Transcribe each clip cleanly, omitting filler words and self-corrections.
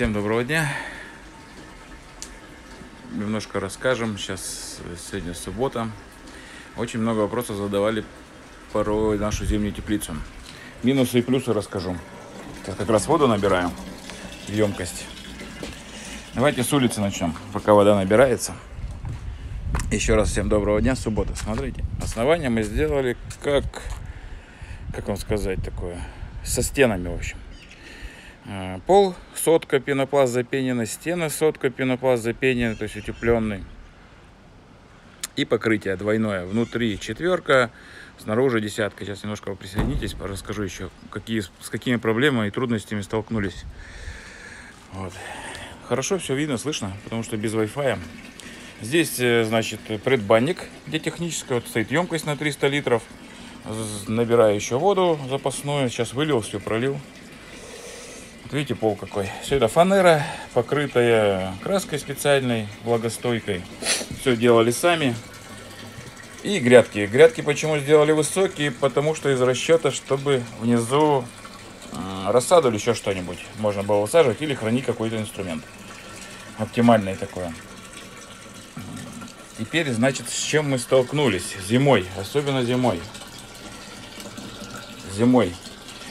Всем доброго дня. Немножко расскажем. Сегодня суббота. Очень много вопросов задавали про нашу зимнюю теплицу. Минусы и плюсы расскажу. Сейчас как раз воду набираем в емкость. Давайте с улицы начнем, пока вода набирается. Еще раз всем доброго дня. Суббота. Смотрите, основание мы сделали как вам сказать, такое, со стенами, в общем. Пол сотка пенопласт запенена, стены сотка пенопласт запенена, то есть утепленный. И покрытие двойное. Внутри четверка, снаружи десятка. Сейчас немножко вы присоединитесь, расскажу еще, с какими проблемами и трудностями столкнулись. Вот. Хорошо все видно, слышно, потому что без Wi-Fi. Здесь, значит, предбанник, где техническая. Вот стоит емкость на 300 литров. Набираю еще воду запасную. Сейчас вылил, все пролил. Видите, пол какой. Все это фанера, покрытая краской специальной, влагостойкой. Все делали сами. И грядки. Грядки почему сделали высокие? Потому что из расчета, чтобы внизу рассаду или еще что-нибудь можно было высаживать или хранить какой-то инструмент. Оптимальное такое. Теперь, значит, с чем мы столкнулись зимой, особенно зимой. Зимой.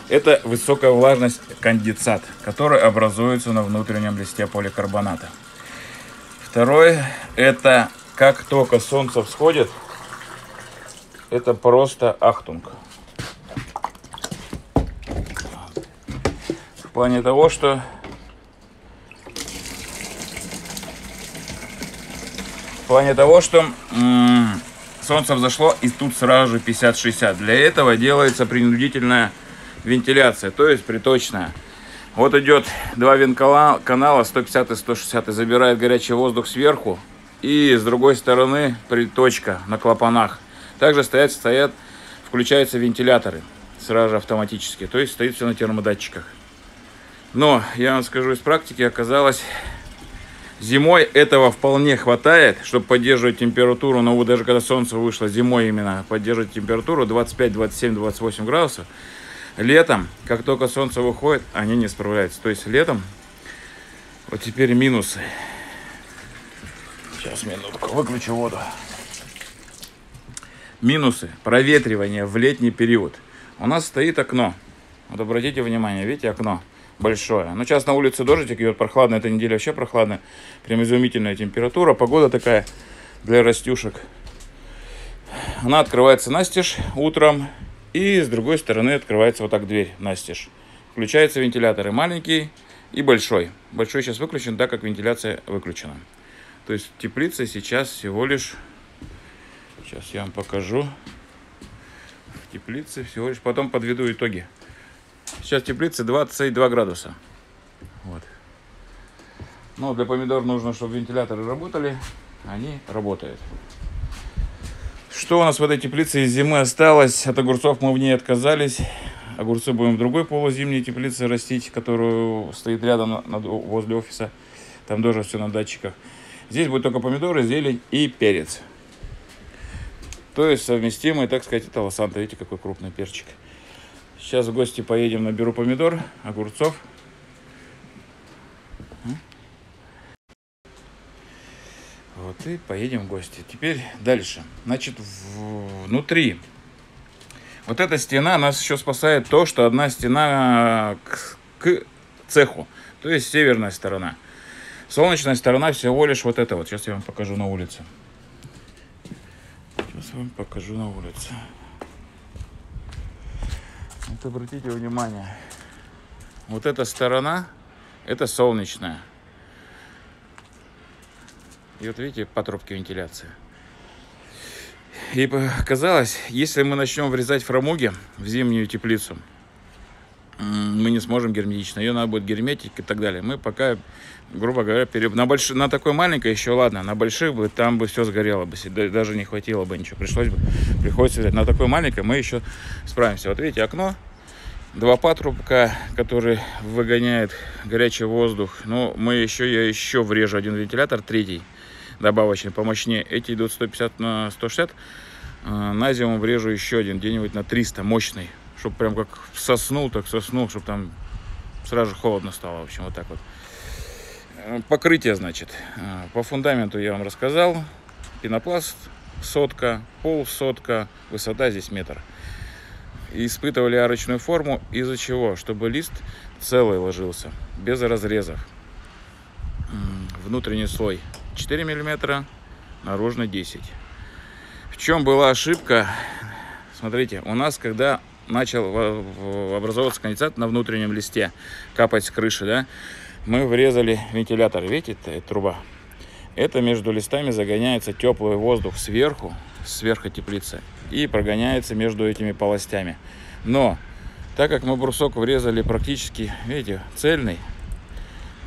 Это высокая влажность, конденсат, который образуется на внутреннем листе поликарбоната. Второе, это как только солнце всходит, это просто ахтунг. В плане того, что солнце взошло, и тут сразу же 50-60. Для этого делается принудительная вентиляция, то есть приточная. Вот идет два вентканала, 150 и 160, и забирает горячий воздух сверху. И с другой стороны приточка на клапанах. Также стоят, включаются вентиляторы сразу же автоматически. То есть стоит все на термодатчиках. Но, я вам скажу из практики, оказалось, зимой этого вполне хватает, чтобы поддерживать температуру. Но вот даже когда солнце вышло, зимой именно поддерживать температуру 25, 27, 28 градусов. Летом, как только солнце выходит, они не справляются. То есть летом, вот теперь минусы. Сейчас, минутку, выключу воду. Минусы. Проветривание в летний период. У нас стоит окно. Вот обратите внимание, видите, окно большое. Но сейчас на улице дождик идет, прохладно. Эта неделя вообще прохладная. Прям изумительная температура. Погода такая для растюшек. Она открывается настежь утром. И с другой стороны открывается вот так дверь настежь. Включаются вентиляторы маленький и большой. Большой сейчас выключен, так как вентиляция выключена. То есть теплица сейчас всего лишь... Сейчас я вам покажу. В теплице всего лишь... Потом подведу итоги. Сейчас в теплице 22 градуса. Вот. Но для помидор нужно, чтобы вентиляторы работали. Они работают. Что у нас в этой теплице из зимы осталось? От огурцов мы в ней отказались. Огурцы будем в другой полузимней теплице растить, которую стоит рядом возле офиса. Там тоже все на датчиках. Здесь будет только помидоры, зелень и перец. То есть совместимые, так сказать, это лосанта. Видите, какой крупный перчик. Сейчас в гости поедем, наберу помидор, огурцов. Вот и поедем в гости. Теперь дальше. Значит, внутри. Вот эта стена нас еще спасает то, что одна стена к цеху. То есть северная сторона. Солнечная сторона всего лишь вот это вот. Сейчас я вам покажу на улице. Вот обратите внимание. Вот эта сторона, это солнечная. И вот видите, по трубке вентиляция. И оказалось, если мы начнем врезать фрамуги в зимнюю теплицу, мы не сможем герметично. Ее надо будет герметить и так далее. Мы пока, грубо говоря, на такой маленькой еще ладно, на больших бы там бы все сгорело бы, даже не хватило бы ничего. Приходится взять. На такой маленькой мы еще справимся. Вот видите, окно. Два патрубка, который выгоняет горячий воздух. Но я еще врежу один вентилятор, третий, добавочный, помощнее. Эти идут 150 на 160. На зиму врежу еще один, где-нибудь на 300, мощный. Чтобы прям как соснул, чтобы там сразу холодно стало. В общем, вот так вот. Покрытие, значит, по фундаменту я вам рассказал. Пенопласт 100, пол 100, высота здесь 1 метр. Испытывали арочную форму, из-за чего? Чтобы лист целый ложился, без разрезов. Внутренний слой 4 мм, наружный 10. В чем была ошибка? Смотрите, у нас, когда начал образовываться конденсат на внутреннем листе, капать с крыши, да, мы врезали вентилятор. Видите, это труба. Это между листами загоняется теплый воздух сверху, сверху теплицы, и прогоняется между этими полостями. Но так как мы брусок врезали практически, видите, цельный,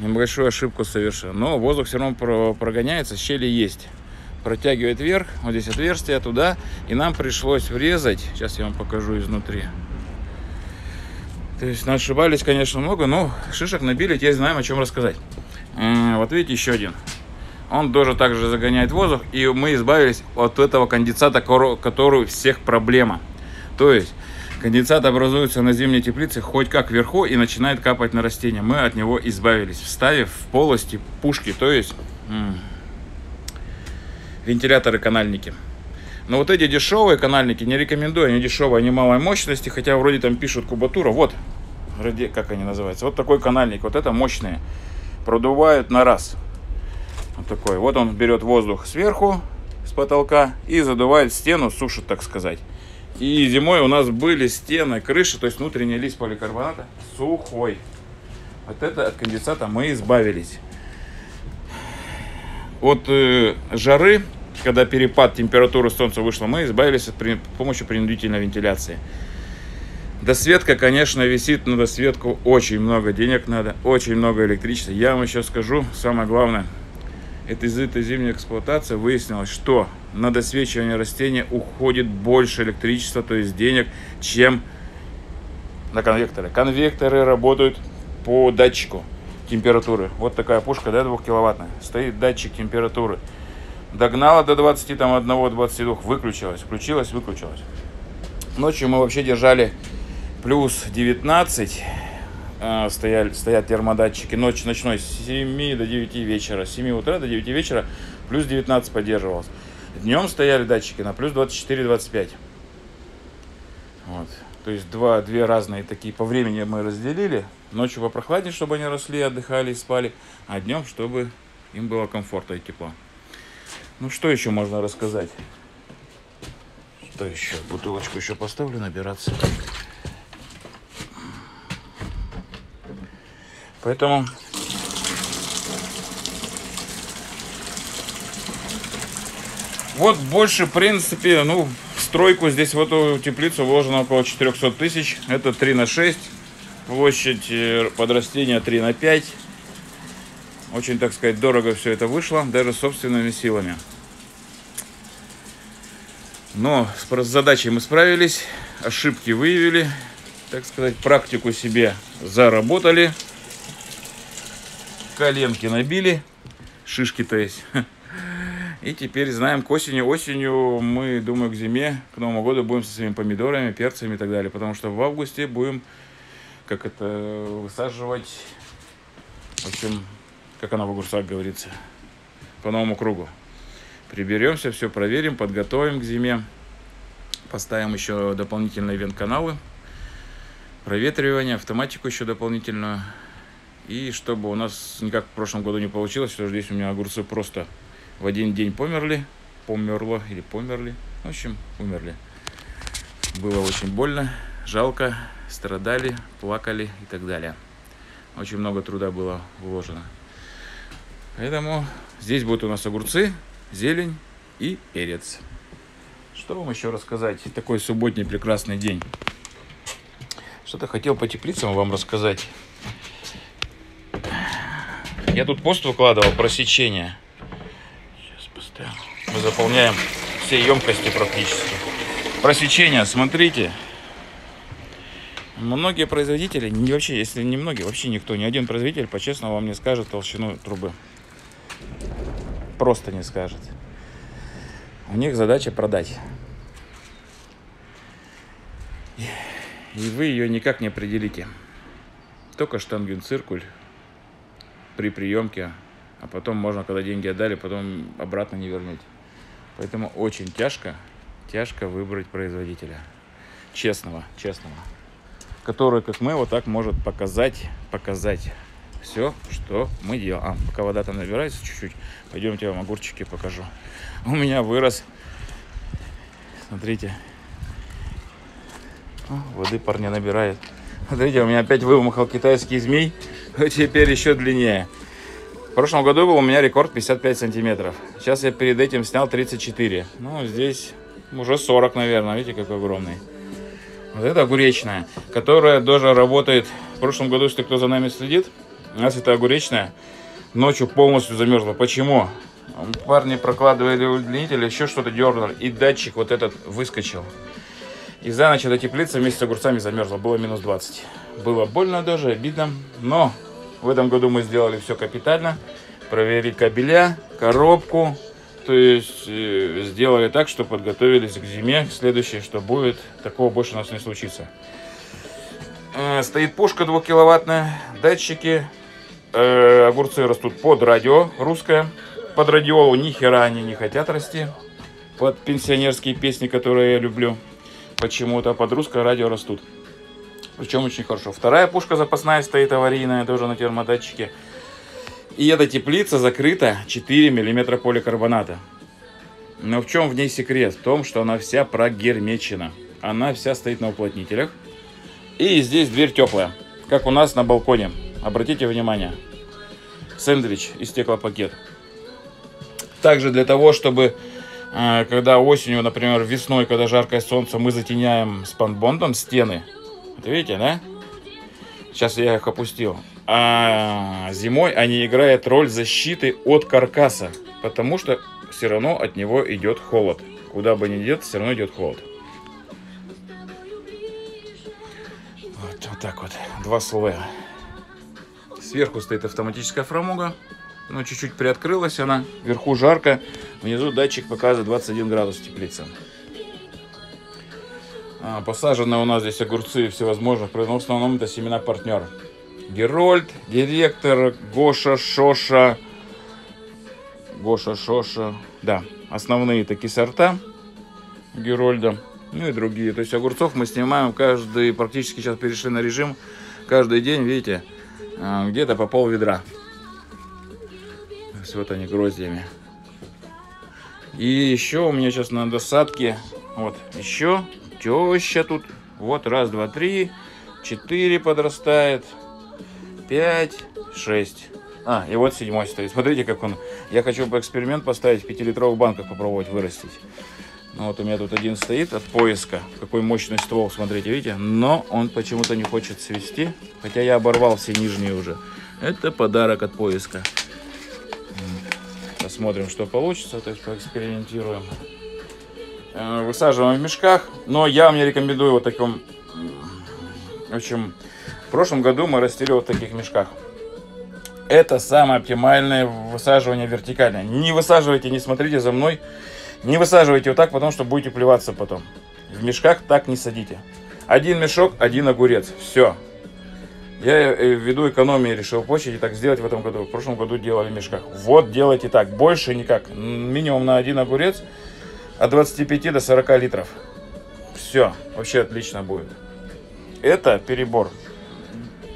небольшую ошибку совершил. Но воздух все равно прогоняется, щели есть. Протягивает вверх, вот здесь отверстие туда, и нам пришлось врезать. Сейчас я вам покажу изнутри. То есть ошибались, конечно, много, но шишек набили, теперь знаем, о чем рассказать. Вот видите, еще один. Он тоже также загоняет воздух, и мы избавились от этого конденсата, который всех проблема. То есть конденсат образуется на зимней теплице хоть как вверху и начинает капать на растения. Мы от него избавились, вставив в полости пушки, то есть вентиляторы-канальники. Но вот эти дешевые канальники не рекомендую, они дешевые, они малой мощности, хотя вроде там пишут кубатура, вот, как они называются, вот такой канальник, вот это мощные, продувают на раз. Вот такой. Вот он берет воздух сверху, с потолка, и задувает стену, сушит, так сказать. И зимой у нас были стены, крыши, то есть внутренний лист поликарбоната сухой. Вот это от конденсата мы избавились. От жары, когда перепад температуры солнца вышло, мы избавились при помощи принудительной вентиляции. Досветка, конечно, висит, на досветку очень много денег надо, очень много электричества. Я вам еще скажу, самое главное, это из этой зимней эксплуатации выяснилось, что на досвечивание растения уходит больше электричества, то есть денег, чем на конвекторы. Конвекторы работают по датчику температуры. Вот такая пушка, да, 2-киловаттная, стоит датчик температуры. Догнала до 21-22, выключилась, включилась, выключилась. Ночью мы вообще держали плюс 19. Стоят термодатчики ночной с 7 до 9 вечера, с 7 утра до 9 вечера плюс 19 поддерживалось. Днем стояли датчики на плюс 24-25. Вот. То есть две разные такие по времени мы разделили. Ночью попрохладнее, чтобы они росли, отдыхали и спали, а днем, чтобы им было комфортно и тепло. Ну что еще можно рассказать? Что еще? Бутылочку еще поставлю набираться. Поэтому вот больше, в принципе, ну, в стройку здесь вот в эту теплицу вложено около 400 тысяч. Это 3 на 6. Площадь под растения 3 на 5. Очень, так сказать, дорого все это вышло, даже собственными силами. Но с задачей мы справились, ошибки выявили, так сказать, практику себе заработали. Коленки набили, шишки-то есть. И теперь знаем, к осени, осенью мы, думаю, к зиме, к Новому году будем со своими помидорами, перцами и так далее. Потому что в августе будем, как это, высаживать, в общем, как она в огурцах говорится, по новому кругу. Приберемся, все проверим, подготовим к зиме. Поставим еще дополнительные вент-каналы, проветривание, автоматику еще дополнительную. И чтобы у нас никак в прошлом году не получилось, что здесь у меня огурцы просто в один день померли. В общем, умерли. Было очень больно, жалко, страдали, плакали и так далее. Очень много труда было вложено. Поэтому здесь будут у нас огурцы, зелень и перец. Что вам еще рассказать? Такой субботний прекрасный день. Что-то хотел по теплицам вам рассказать. Я тут пост выкладывал про сечение. Сейчас поставим. Мы заполняем все емкости практически. Про сечение, смотрите. Многие производители, вообще, если не многие, вообще никто, ни один производитель, по-честному, вам не скажет толщину трубы. Просто не скажет. У них задача продать. И вы ее никак не определите. Только штангенциркуль. при приемке, а потом можно, когда деньги отдали, потом обратно не вернуть. Поэтому очень тяжко выбрать производителя честного, который, как мы, вот так может показать все, что мы делаем. Пока вода там набирается чуть-чуть, пойдемте, я вам огурчики покажу. У меня вырос, смотрите, воды парня набирает. Смотрите, у меня опять вымахал китайский змей, но теперь еще длиннее. В прошлом году был у меня рекорд 55 сантиметров. Сейчас я перед этим снял 34. Ну, здесь уже 40, наверное. Видите, какой огромный. Вот это огуречная, которая даже работает. В прошлом году, если кто за нами следит, у нас это огуречная ночью полностью замерзла. Почему? Парни прокладывали удлинитель, еще что-то дернули, и датчик вот этот выскочил. И за ночь эта теплица вместе с огурцами замерзла. Было минус 20. Было больно даже, обидно. Но в этом году мы сделали все капитально. Проверили кабеля, коробку. То есть сделали так, что подготовились к зиме. Следующее, что будет, такого больше у нас не случится. Стоит пушка 2-киловаттная, датчики. Огурцы растут под радио русское. Под радиолу ни хера они не хотят расти. Под пенсионерские песни, которые я люблю. Почему-то под русское радио растут. Причем очень хорошо. Вторая пушка запасная стоит, аварийная, тоже на термодатчике. И эта теплица закрыта 4 мм поликарбоната. Но в чем в ней секрет? В том, что она вся прогермечена. Она вся стоит на уплотнителях. И здесь дверь теплая, как у нас на балконе. Обратите внимание. Сэндвич и стеклопакет. Также для того, чтобы... Когда осенью, например, весной, когда жаркое солнце, мы затеняем спанбондом стены. Вот видите, да? Сейчас я их опустил. А зимой они играют роль защиты от каркаса, потому что все равно от него идет холод. Куда бы ни идет, все равно идет холод. Вот так вот, два слоя. Сверху стоит автоматическая фрамуга. Ну, чуть-чуть приоткрылась она. Вверху жарко. Внизу датчик показывает 21 градус теплица. Посажены у нас здесь огурцы всевозможных. В основном это семена партнер. Герольд, Директор, Гоша Шоша. Да, основные такие сорта Герольда. Ну и другие. То есть огурцов мы снимаем каждый, практически сейчас перешли на режим. Каждый день, видите, где-то по пол ведра. Вот они гроздьями. И еще у меня сейчас на досадке вот еще теща тут. Вот раз, два, три, 4 подрастает, 5, 6. А, и вот 7 стоит. Смотрите, как он. Я хочу эксперимент поставить в 5-литровых банках, попробовать вырастить. Ну, вот у меня тут один стоит от поиска. Какой мощный ствол, смотрите, видите. Но он почему-то не хочет свести. Хотя я оборвал все нижние уже. Это подарок от поиска. Посмотрим, что получится, то есть поэкспериментируем. Высаживаем в мешках, но я вам не рекомендую вот таком. В общем, в прошлом году мы растили вот в таких мешках. Это самое оптимальное высаживание вертикальное. Не высаживайте, не смотрите за мной, не высаживайте вот так, потому что будете плеваться потом. В мешках так не садите. Один мешок, один огурец, все. Я ввиду экономии решил площадь и так сделать в этом году. В прошлом году делали в мешках. Вот делайте так. Больше никак. Минимум на один огурец от 25 до 40 литров. Все. Вообще отлично будет. Это перебор.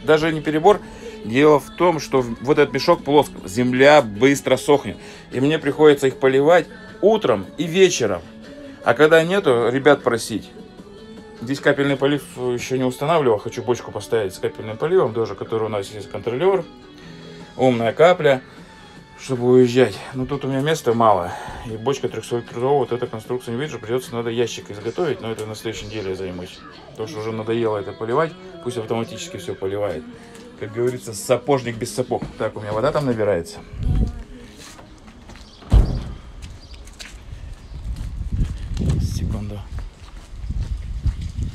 Даже не перебор. Дело в том, что вот этот мешок плоский. Земля быстро сохнет. И мне приходится их поливать утром и вечером. А когда нету, ребят просить. Здесь капельный полив еще не устанавливал. Хочу бочку поставить с капельным поливом тоже, который у нас есть контролер. Умная капля, чтобы уезжать. Но тут у меня места мало. И бочка 300-литровая, вот эта конструкция, не вижу, придется, надо ящик изготовить. Но это на следующей неделе я займусь. Потому что уже надоело это поливать. Пусть автоматически все поливает. Как говорится, сапожник без сапог. Так, у меня вода там набирается. Секунду.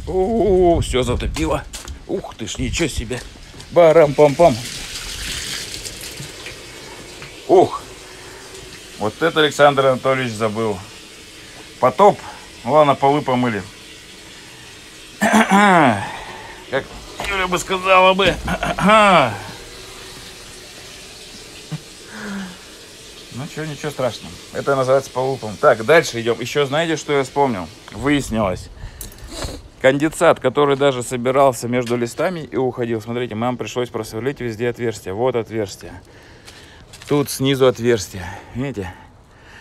О, все затопило. Ух ты ж, ничего себе. Барам-пам-пам. Ух. Вот это Александр Анатольевич забыл. Потоп. Ладно, полы помыли. Как Юля бы сказала бы. Ну что, ничего страшного. Это называется полупом. Так, дальше идем. Еще знаете, что я вспомнил? Выяснилось. Конденсат, который даже собирался между листами и уходил. Смотрите, нам пришлось просверлить везде отверстия. Вот отверстие. Тут снизу отверстие. Видите?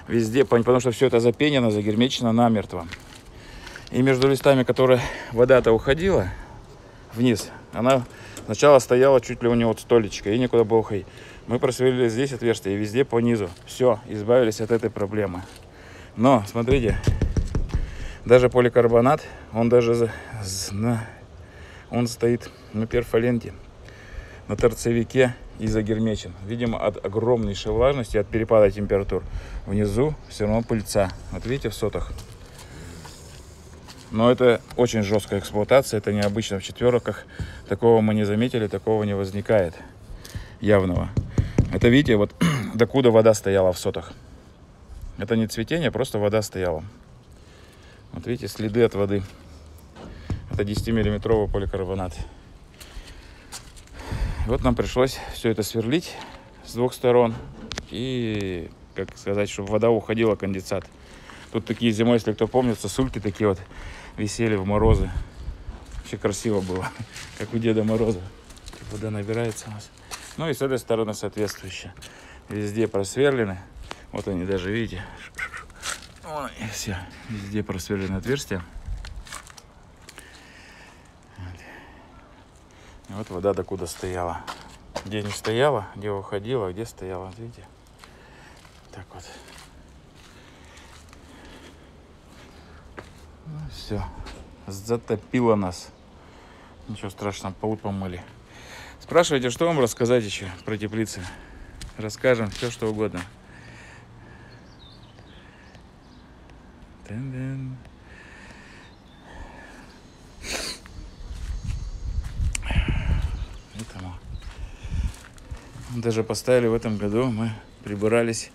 Везде, потому что все это запенено, загермечено намертво. И между листами, которые вода-то уходила вниз, она сначала стояла чуть ли у него столечко, и никуда было уходить. Мы просверлили здесь отверстие, и везде по низу. Все, избавились от этой проблемы. Но, смотрите, даже поликарбонат, он даже он стоит на перфоленте, на торцевике и загермечен. Видимо, от огромнейшей влажности, от перепада температур. Внизу все равно пыльца. Вот видите, в сотах. Но это очень жесткая эксплуатация, это необычно в четверках. Такого мы не заметили, такого не возникает явного. Это видите, вот докуда вода стояла в сотах. Это не цветение, просто вода стояла. Вот видите, следы от воды. Это 10-миллиметровый поликарбонат. Вот нам пришлось все это сверлить с двух сторон. И, как сказать, чтобы вода уходила, конденсат. Тут такие зимой, если кто помнит, сосульки такие вот висели в морозы. Вообще красиво было, как у Деда Мороза. Вода набирается у нас. Ну и с этой стороны соответствующе. Везде просверлены. Вот они даже, видите. Вон они все. Везде просверлены отверстия. Вот вода докуда стояла. Где не стояла, где уходила, где стояла. Вот видите? Так вот. Ну, все. Затопило нас. Ничего страшного, пол помыли. Спрашивайте, что вам рассказать еще про теплицы. Расскажем все, что угодно. Тан-дан. Даже поставили в этом году, мы прибирались.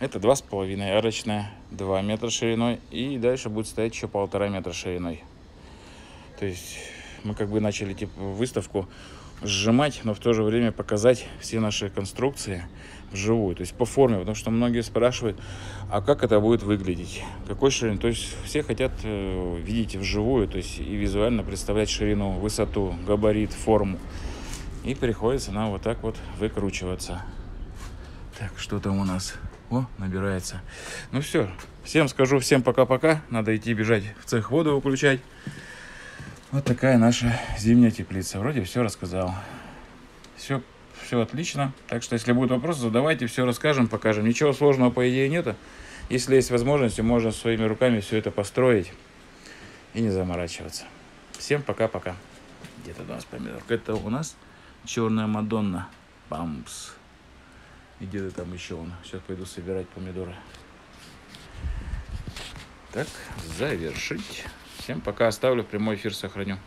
Это 2,5 арочная, 2 метра шириной. И дальше будет стоять еще 1,5 метра шириной. То есть мы как бы начали типа выставку сжимать, но в то же время показать все наши конструкции вживую. То есть по форме, потому что многие спрашивают, а как это будет выглядеть? Какой ширины? То есть все хотят видеть вживую, то есть и визуально представлять ширину, высоту, габарит, форму. И приходится нам вот так вот выкручиваться. Так, что там у нас? О, набирается. Ну все, всем скажу, всем пока-пока. Надо идти бежать в цех, воду выключать. Вот такая наша зимняя теплица. Вроде все рассказал. Все отлично. Так что, если будут вопросы, задавайте, все расскажем, покажем. Ничего сложного, по идее, нету. Если есть возможность, можно своими руками все это построить и не заморачиваться. Всем пока-пока. Где-то у нас помидорка. Это у нас... Черная Мадонна. Бамс. И где-то там еще он. Сейчас пойду собирать помидоры. Так, завершить. Всем пока. Оставлю прямой эфир, сохраню.